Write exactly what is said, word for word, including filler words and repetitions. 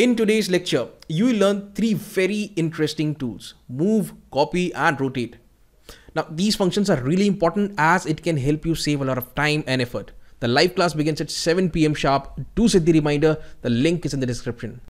In today's lecture, you will learn three very interesting tools: move, copy, and rotate. Now, these functions are really important as it can help you save a lot of time and effort. The live class begins at seven p m sharp. Do set the reminder. The link is in the description.